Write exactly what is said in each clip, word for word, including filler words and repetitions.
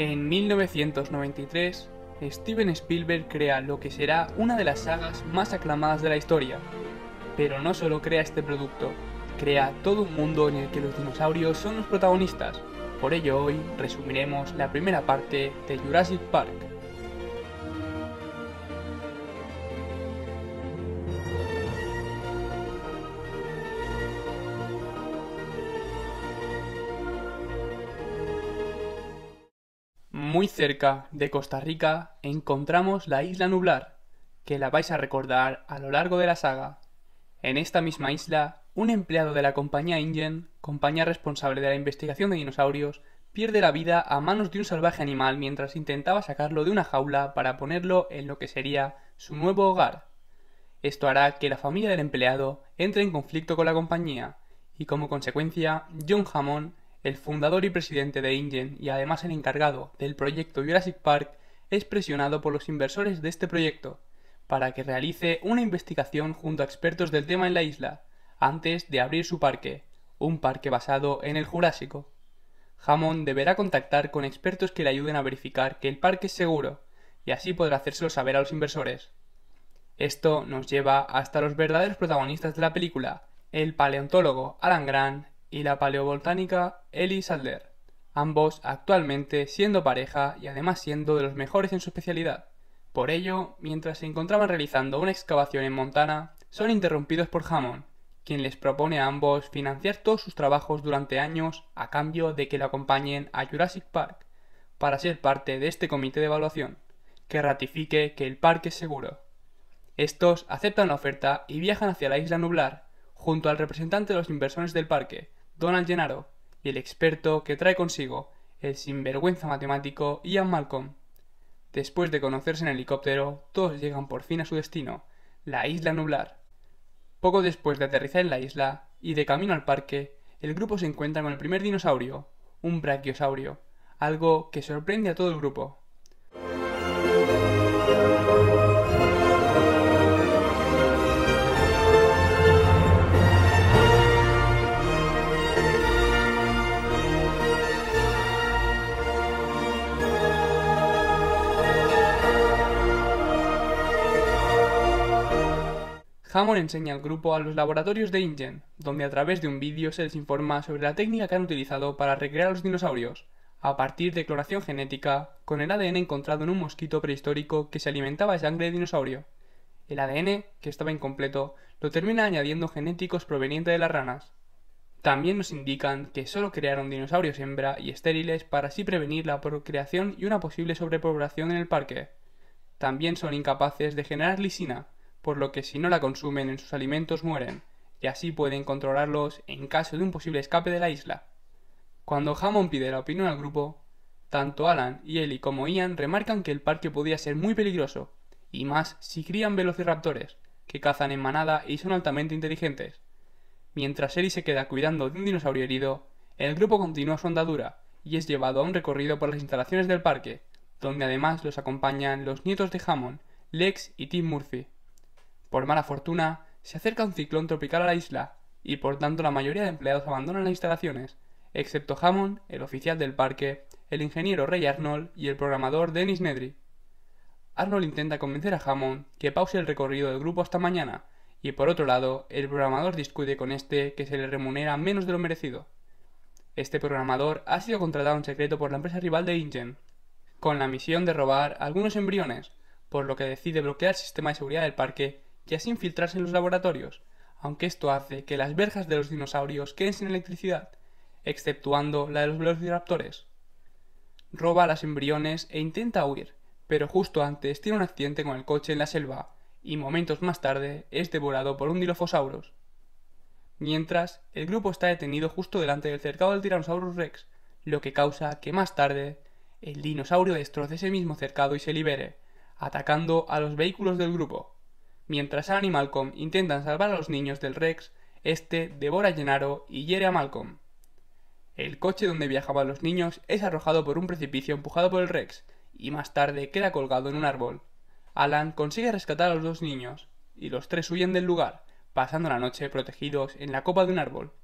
En mil novecientos noventa y tres, Steven Spielberg crea lo que será una de las sagas más aclamadas de la historia. Pero no solo crea este producto, crea todo un mundo en el que los dinosaurios son los protagonistas. Por ello hoy resumiremos la primera parte de Jurassic Park. Muy cerca de Costa Rica encontramos la Isla Nublar, que la vais a recordar a lo largo de la saga. En esta misma isla, un empleado de la compañía InGen, compañía responsable de la investigación de dinosaurios, pierde la vida a manos de un salvaje animal mientras intentaba sacarlo de una jaula para ponerlo en lo que sería su nuevo hogar. Esto hará que la familia del empleado entre en conflicto con la compañía, y como consecuencia, John Hammond, el fundador y presidente de InGen y además el encargado del proyecto Jurassic Park, es presionado por los inversores de este proyecto para que realice una investigación junto a expertos del tema en la isla, antes de abrir su parque, un parque basado en el Jurásico. Hammond deberá contactar con expertos que le ayuden a verificar que el parque es seguro, y así podrá hacérselo saber a los inversores. Esto nos lleva hasta los verdaderos protagonistas de la película, el paleontólogo Alan Grant y la paleobotánica Ellie Sattler, ambos actualmente siendo pareja y además siendo de los mejores en su especialidad. Por ello, mientras se encontraban realizando una excavación en Montana, son interrumpidos por Hammond, quien les propone a ambos financiar todos sus trabajos durante años a cambio de que lo acompañen a Jurassic Park, para ser parte de este comité de evaluación, que ratifique que el parque es seguro. Estos aceptan la oferta y viajan hacia la Isla Nublar, junto al representante de los inversores del parque, Donald Gennaro, y el experto que trae consigo, el sinvergüenza matemático Ian Malcolm. Después de conocerse en helicóptero, todos llegan por fin a su destino, la Isla Nublar. Poco después de aterrizar en la isla, y de camino al parque, el grupo se encuentra con el primer dinosaurio, un brachiosaurio, algo que sorprende a todo el grupo. Hammond enseña al grupo a los laboratorios de InGen, donde a través de un vídeo se les informa sobre la técnica que han utilizado para recrear a los dinosaurios, a partir de clonación genética, con el A D N encontrado en un mosquito prehistórico que se alimentaba de sangre de dinosaurio. El A D N, que estaba incompleto, lo termina añadiendo genéticos provenientes de las ranas. También nos indican que solo crearon dinosaurios hembra y estériles para así prevenir la procreación y una posible sobrepoblación en el parque. También son incapaces de generar lisina, por lo que si no la consumen en sus alimentos mueren, y así pueden controlarlos en caso de un posible escape de la isla. Cuando Hammond pide la opinión al grupo, tanto Alan y Ellie como Ian remarcan que el parque podría ser muy peligroso, y más si crían velociraptores, que cazan en manada y son altamente inteligentes. Mientras Ellie se queda cuidando de un dinosaurio herido, el grupo continúa su andadura, y es llevado a un recorrido por las instalaciones del parque, donde además los acompañan los nietos de Hammond, Lex y Tim Murphy. Por mala fortuna, se acerca un ciclón tropical a la isla, y por tanto la mayoría de empleados abandonan las instalaciones, excepto Hammond, el oficial del parque, el ingeniero Ray Arnold y el programador Dennis Nedry. Arnold intenta convencer a Hammond que pause el recorrido del grupo hasta mañana, y por otro lado, el programador discute con este que se le remunera menos de lo merecido. Este programador ha sido contratado en secreto por la empresa rival de InGen, con la misión de robar algunos embriones, por lo que decide bloquear el sistema de seguridad del parque y así infiltrarse en los laboratorios, aunque esto hace que las verjas de los dinosaurios queden sin electricidad, exceptuando la de los velociraptores. Roba los embriones e intenta huir, pero justo antes tiene un accidente con el coche en la selva, y momentos más tarde es devorado por un dilophosaurus. Mientras, el grupo está detenido justo delante del cercado del Tyrannosaurus Rex, lo que causa que más tarde el dinosaurio destroce ese mismo cercado y se libere, atacando a los vehículos del grupo. Mientras Alan y Malcolm intentan salvar a los niños del Rex, este devora a Gennaro y hiere a Malcolm. El coche donde viajaban los niños es arrojado por un precipicio empujado por el Rex, y más tarde queda colgado en un árbol. Alan consigue rescatar a los dos niños, y los tres huyen del lugar, pasando la noche protegidos en la copa de un árbol.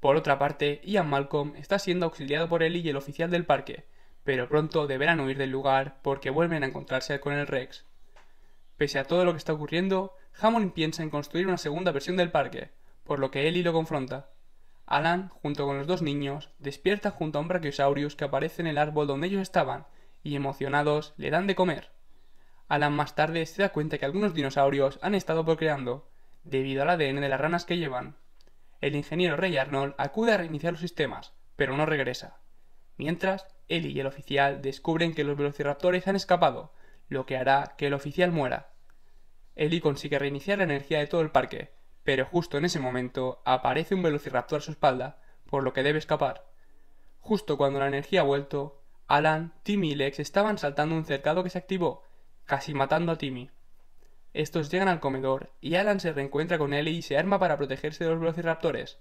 Por otra parte, Ian Malcolm está siendo auxiliado por Ellie y el oficial del parque, pero pronto deberán huir del lugar porque vuelven a encontrarse con el Rex. Pese a todo lo que está ocurriendo, Hammond piensa en construir una segunda versión del parque, por lo que Ellie lo confronta. Alan, junto con los dos niños, despierta junto a un brachiosaurus que aparece en el árbol donde ellos estaban, y emocionados le dan de comer. Alan más tarde se da cuenta que algunos dinosaurios han estado procreando, debido al A D N de las ranas que llevan. El ingeniero Ray Arnold acude a reiniciar los sistemas, pero no regresa. Mientras, Ellie y el oficial descubren que los velociraptores han escapado, lo que hará que el oficial muera. Ellie consigue reiniciar la energía de todo el parque, pero justo en ese momento aparece un velociraptor a su espalda, por lo que debe escapar. Justo cuando la energía ha vuelto, Alan, Timmy y Lex estaban saltando un cercado que se activó, casi matando a Timmy. Estos llegan al comedor y Alan se reencuentra con Ellie y se arma para protegerse de los velociraptores.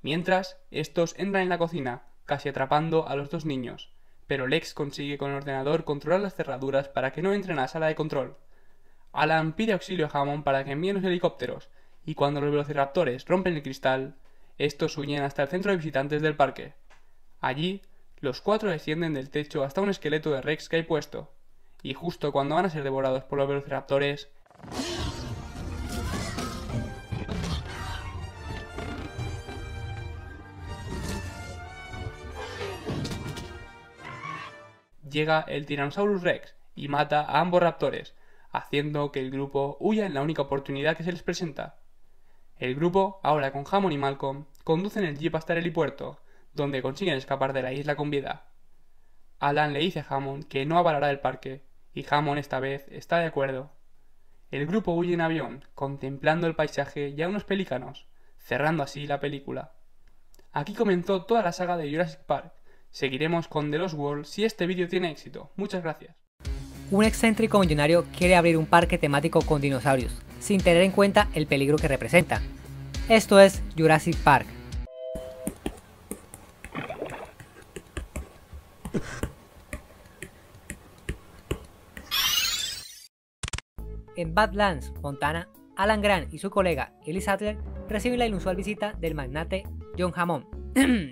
Mientras, estos entran en la cocina, casi atrapando a los dos niños, pero Lex consigue con el ordenador controlar las cerraduras para que no entren a la sala de control. Alan pide auxilio a Hammond para que envíen los helicópteros, y cuando los velociraptores rompen el cristal, estos huyen hasta el centro de visitantes del parque. Allí, los cuatro descienden del techo hasta un esqueleto de Rex que hay puesto, y justo cuando van a ser devorados por los velociraptores, llega el Tyrannosaurus Rex y mata a ambos raptores, haciendo que el grupo huya en la única oportunidad que se les presenta. El grupo, ahora con Hammond y Malcolm, conducen el jeep hasta el helipuerto, donde consiguen escapar de la isla con vida. Alan le dice a Hammond que no avalará el parque, y Hammond esta vez está de acuerdo. El grupo huye en avión, contemplando el paisaje y a unos pelícanos, cerrando así la película. Aquí comenzó toda la saga de Jurassic Park. Seguiremos con The Lost World si este vídeo tiene éxito. Muchas gracias. Un excéntrico millonario quiere abrir un parque temático con dinosaurios, sin tener en cuenta el peligro que representa. Esto es Jurassic Park. En Badlands, Montana, Alan Grant y su colega Ellie Sattler reciben la inusual visita del magnate John Hammond,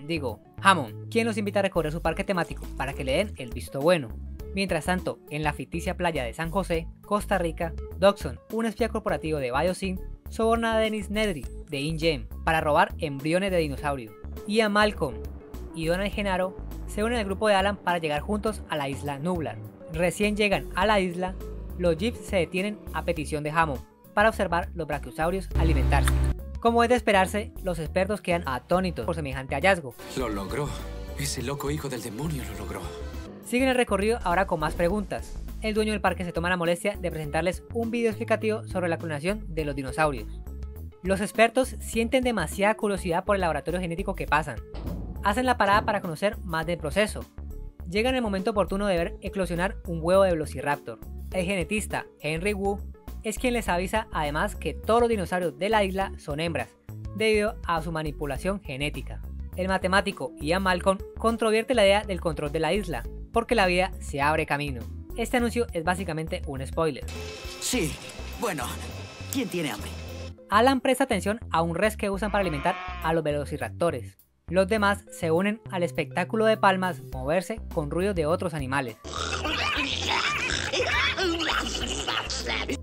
digo, Hammond, quien los invita a recorrer su parque temático para que le den el visto bueno. Mientras tanto, en la ficticia playa de San José, Costa Rica, Dugson, un espía corporativo de Biosyn, soborna a Dennis Nedry, de InGen, para robar embriones de dinosaurio. Ian Malcolm y Donald Gennaro se unen al grupo de Alan para llegar juntos a la Isla Nublar. Recién llegan a la isla, los jeeps se detienen a petición de Hammond para observar los brachiosaurios alimentarse. Como es de esperarse, los expertos quedan atónitos por semejante hallazgo. Lo logró. Ese loco hijo del demonio lo logró. Siguen el recorrido ahora con más preguntas. El dueño del parque se toma la molestia de presentarles un video explicativo sobre la clonación de los dinosaurios. Los expertos sienten demasiada curiosidad por el laboratorio genético que pasan. Hacen la parada para conocer más del proceso. Llegan en el momento oportuno de ver eclosionar un huevo de velociraptor. El genetista Henry Wu es quien les avisa además que todos los dinosaurios de la isla son hembras, debido a su manipulación genética. El matemático Ian Malcolm controvierte la idea del control de la isla, porque la vida se abre camino. Este anuncio es básicamente un spoiler. Sí, bueno, ¿quién tiene hambre? Alan presta atención a un res que usan para alimentar a los velociraptores. Los demás se unen al espectáculo de palmas moverse con ruido de otros animales.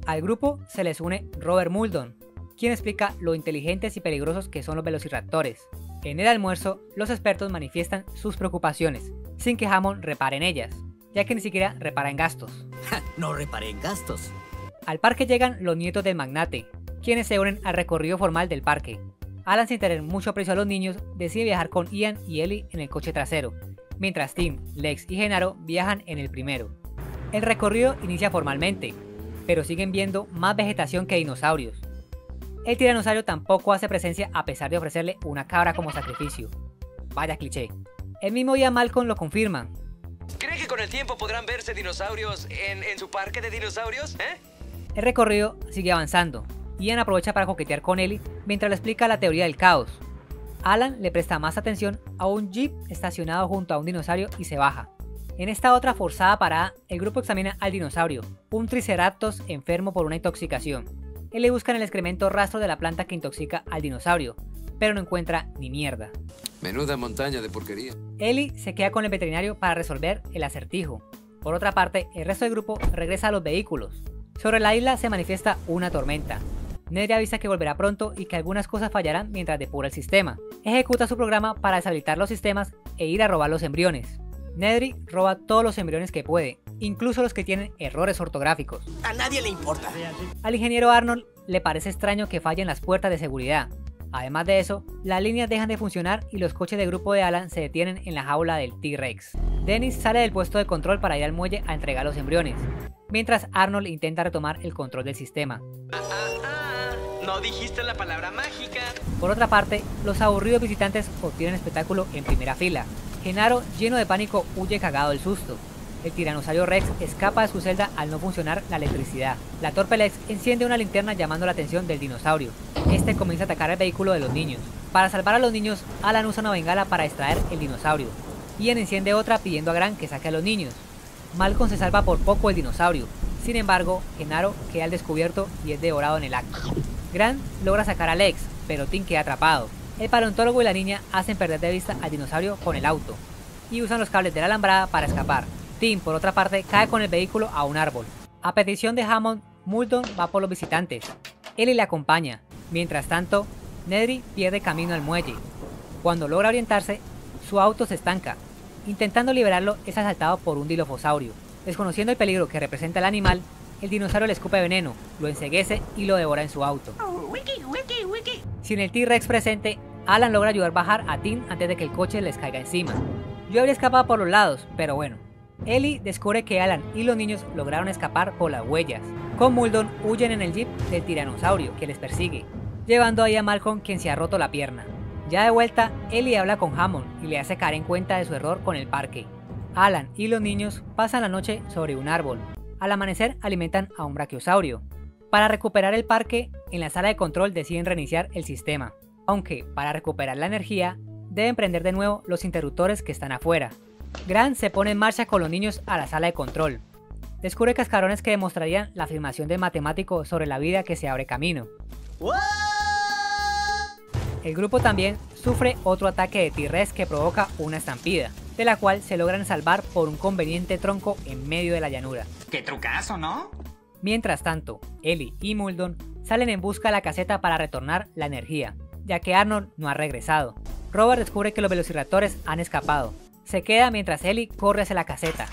Al grupo se les une Robert Muldoon, quien explica lo inteligentes y peligrosos que son los velociraptores. En el almuerzo, los expertos manifiestan sus preocupaciones, sin que Hammond repare en ellas, ya que ni siquiera repara en gastos. No reparé en gastos. Al parque llegan los nietos del magnate, quienes se unen al recorrido formal del parque. Alan, sin tener mucho aprecio a los niños, decide viajar con Ian y Ellie en el coche trasero, mientras Tim, Lex y Gennaro viajan en el primero. El recorrido inicia formalmente, pero siguen viendo más vegetación que dinosaurios. El tiranosaurio tampoco hace presencia a pesar de ofrecerle una cabra como sacrificio. Vaya cliché. El mismo día Malcolm lo confirma. ¿Cree que con el tiempo podrán verse dinosaurios en, en su parque de dinosaurios? ¿Eh? El recorrido sigue avanzando. Ian aprovecha para coquetear con Ellie mientras le explica la teoría del caos. Alan le presta más atención a un jeep estacionado junto a un dinosaurio y se baja. En esta otra forzada parada, el grupo examina al dinosaurio, un triceratops enfermo por una intoxicación. Él le busca en el excremento rastro de la planta que intoxica al dinosaurio, pero no encuentra ni mierda. Menuda montaña de porquería. Ellie se queda con el veterinario para resolver el acertijo. Por otra parte, el resto del grupo regresa a los vehículos. Sobre la isla se manifiesta una tormenta. Nedry avisa que volverá pronto y que algunas cosas fallarán mientras depura el sistema. Ejecuta su programa para deshabilitar los sistemas e ir a robar los embriones. Nedry roba todos los embriones que puede, incluso los que tienen errores ortográficos. A nadie le importa. Al ingeniero Arnold le parece extraño que fallen las puertas de seguridad. Además de eso, las líneas dejan de funcionar y los coches de grupo de Alan se detienen en la jaula del T-Rex. Dennis sale del puesto de control para ir al muelle a entregar los embriones, mientras Arnold intenta retomar el control del sistema. Ah, ah, ah. No dijiste la palabra mágica. Por otra parte, los aburridos visitantes obtienen espectáculo en primera fila. Gennaro, lleno de pánico, huye cagado del susto. El tiranosaurio Rex escapa de su celda al no funcionar la electricidad. La torpe Lex enciende una linterna llamando la atención del dinosaurio. Este comienza a atacar el vehículo de los niños. Para salvar a los niños, Alan usa una bengala para extraer el dinosaurio. Ian enciende otra pidiendo a Grant que saque a los niños. Malcolm se salva por poco el dinosaurio. Sin embargo, Gennaro queda al descubierto y es devorado en el acto. Grant logra sacar a Lex, pero Tim queda atrapado. El paleontólogo y la niña hacen perder de vista al dinosaurio con el auto y usan los cables de la alambrada para escapar. Tim, por otra parte, cae con el vehículo a un árbol. A petición de Hammond, Muldoon va por los visitantes. Ellie le acompaña. Mientras tanto, Nedry pierde camino al muelle. Cuando logra orientarse, su auto se estanca. Intentando liberarlo, es asaltado por un dilofosaurio. Desconociendo el peligro que representa el animal, el dinosaurio le escupe veneno, lo enceguece y lo devora en su auto. Sin el T-Rex presente, Alan logra ayudar a bajar a Tim antes de que el coche les caiga encima. Yo habría escapado por los lados, pero bueno. Ellie descubre que Alan y los niños lograron escapar por las huellas. Con Muldoon huyen en el jeep del tiranosaurio que les persigue, llevando ahí a Malcolm, quien se ha roto la pierna. Ya de vuelta, Ellie habla con Hammond y le hace caer en cuenta de su error con el parque. Alan y los niños pasan la noche sobre un árbol. Al amanecer alimentan a un brachiosaurio. Para recuperar el parque, en la sala de control deciden reiniciar el sistema, aunque para recuperar la energía deben prender de nuevo los interruptores que están afuera. Grant se pone en marcha con los niños a la sala de control. Descubre cascarones que demostrarían la afirmación del matemático sobre la vida que se abre camino. El grupo también sufre otro ataque de T-Rex que provoca una estampida, de la cual se logran salvar por un conveniente tronco en medio de la llanura. ¡Qué trucazo!, ¿no? Mientras tanto, Ellie y Muldoon salen en busca de la caseta para retornar la energía, ya que Arnold no ha regresado. Robert descubre que los velociraptores han escapado. Se queda mientras Ellie corre hacia la caseta.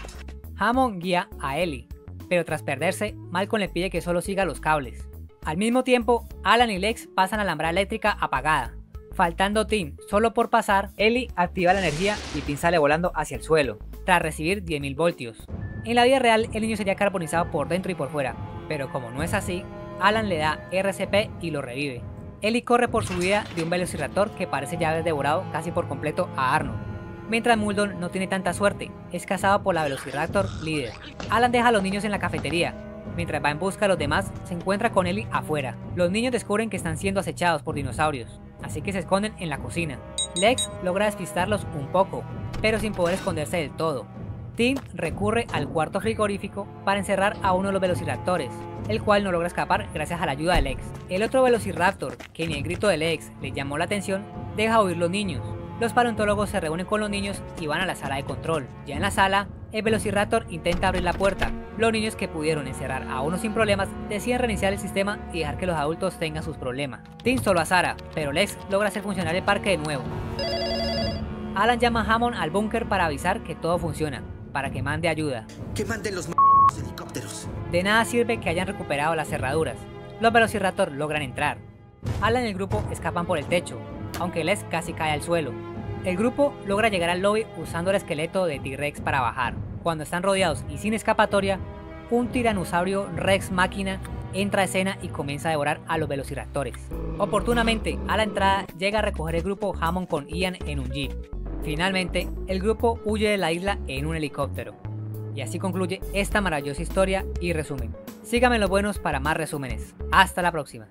Hammond guía a Ellie, pero tras perderse, Malcolm le pide que solo siga los cables. Al mismo tiempo, Alan y Lex pasan a la lámpara eléctrica apagada. Faltando Tim solo por pasar, Ellie activa la energía y Tim sale volando hacia el suelo, tras recibir diez mil voltios. En la vida real, el niño sería carbonizado por dentro y por fuera, pero como no es así, Alan le da R C P y lo revive. Ellie corre por su vida de un velociraptor que parece ya haber devorado casi por completo a Arnold. Mientras Muldoon no tiene tanta suerte, es cazado por la velociraptor líder. Alan deja a los niños en la cafetería. Mientras va en busca de los demás, se encuentra con Ellie afuera. Los niños descubren que están siendo acechados por dinosaurios, así que se esconden en la cocina. Lex logra despistarlos un poco, pero sin poder esconderse del todo. Tim recurre al cuarto frigorífico para encerrar a uno de los velociraptores, el cual no logra escapar gracias a la ayuda de Lex. El otro velociraptor, que ni el grito de Lex le llamó la atención, deja huir los niños. Los paleontólogos se reúnen con los niños y van a la sala de control. Ya en la sala, el velociraptor intenta abrir la puerta. Los niños, que pudieron encerrar a uno sin problemas, deciden reiniciar el sistema y dejar que los adultos tengan sus problemas. Tim solo a Sara, pero Lex logra hacer funcionar el parque de nuevo. Alan llama a Hammond al búnker para avisar que todo funciona, para que mande ayuda. ¡Que manden los m****** helicópteros! De nada sirve que hayan recuperado las cerraduras. Los velociraptor logran entrar. Alan y el grupo escapan por el techo, aunque Lex casi cae al suelo. El grupo logra llegar al lobby usando el esqueleto de T-Rex para bajar. Cuando están rodeados y sin escapatoria, un tiranosaurio Rex máquina entra a escena y comienza a devorar a los velociraptores. Oportunamente, a la entrada llega a recoger el grupo Hammond con Ian en un jeep. Finalmente, el grupo huye de la isla en un helicóptero. Y así concluye esta maravillosa historia y resumen. Síganme en Los Buenos para más resúmenes. Hasta la próxima.